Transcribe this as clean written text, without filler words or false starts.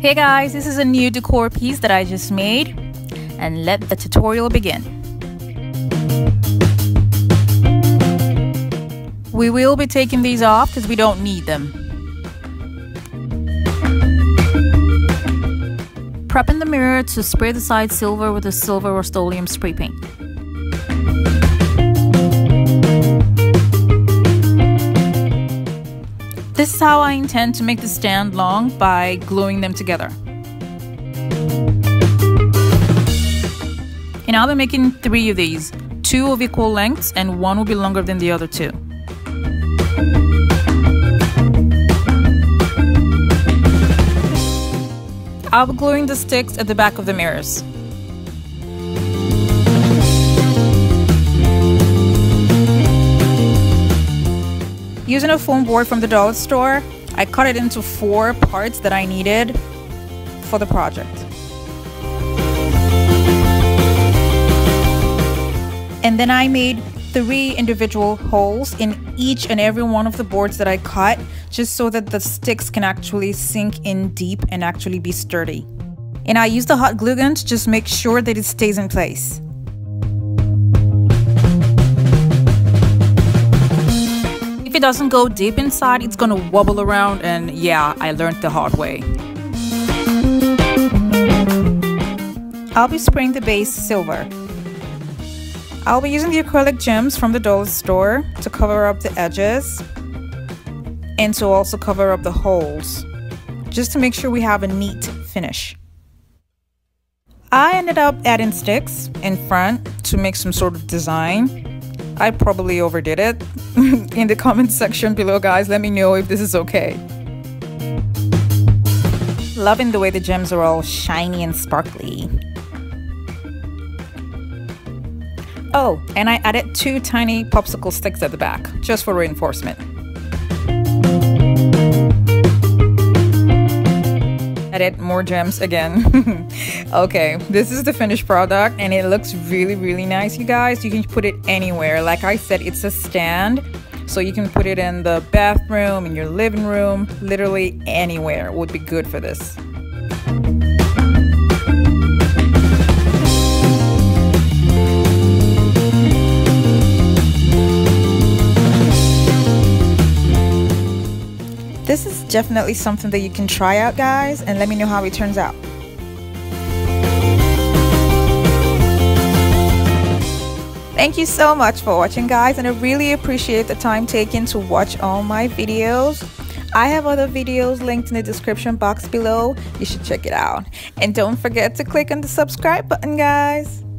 Hey guys, this is a new decor piece that I just made, and let the tutorial begin. We will be taking these off because we don't need them. Prepping the mirror to spray the side silver with a silver Rust-Oleum spray paint. This is how I intend to make the stand long, by gluing them together. And I'll be making 3 of these, 2 of equal lengths and 1 will be longer than the other 2. I'll be gluing the sticks at the back of the mirrors. Using a foam board from the dollar store, I cut it into 4 parts that I needed for the project. And then I made 3 individual holes in each and every one of the boards that I cut, just so that the sticks can actually sink in deep and actually be sturdy. And I used the hot glue gun to just make sure that it stays in place. If it doesn't go deep inside, it's gonna wobble around, and yeah, I learned the hard way. I'll be spraying the base silver. I'll be using the acrylic gems from the dollar store to cover up the edges and to also cover up the holes, just to make sure we have a neat finish. I ended up adding sticks in front to make some sort of design. I probably overdid it. In the comment section below, guys, let me know if this is okay. Loving the way the gems are all shiny and sparkly. Oh, and I added 2 tiny popsicle sticks at the back, just for reinforcement. Added more gems again. Okay, this is the finished product and it looks really, really nice, you guys. You can put it anywhere. Like I said, it's a stand, so you can put it in the bathroom, in your living room, literally anywhere would be good for this. This is definitely something that you can try out, guys, and let me know how it turns out. Thank you so much for watching, guys, and I really appreciate the time taken to watch all my videos. I have other videos linked in the description box below. You should check it out. And don't forget to click on the subscribe button, guys.